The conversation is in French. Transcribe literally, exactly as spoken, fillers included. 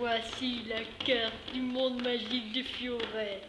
Voici la carte du monde magique de Fioret.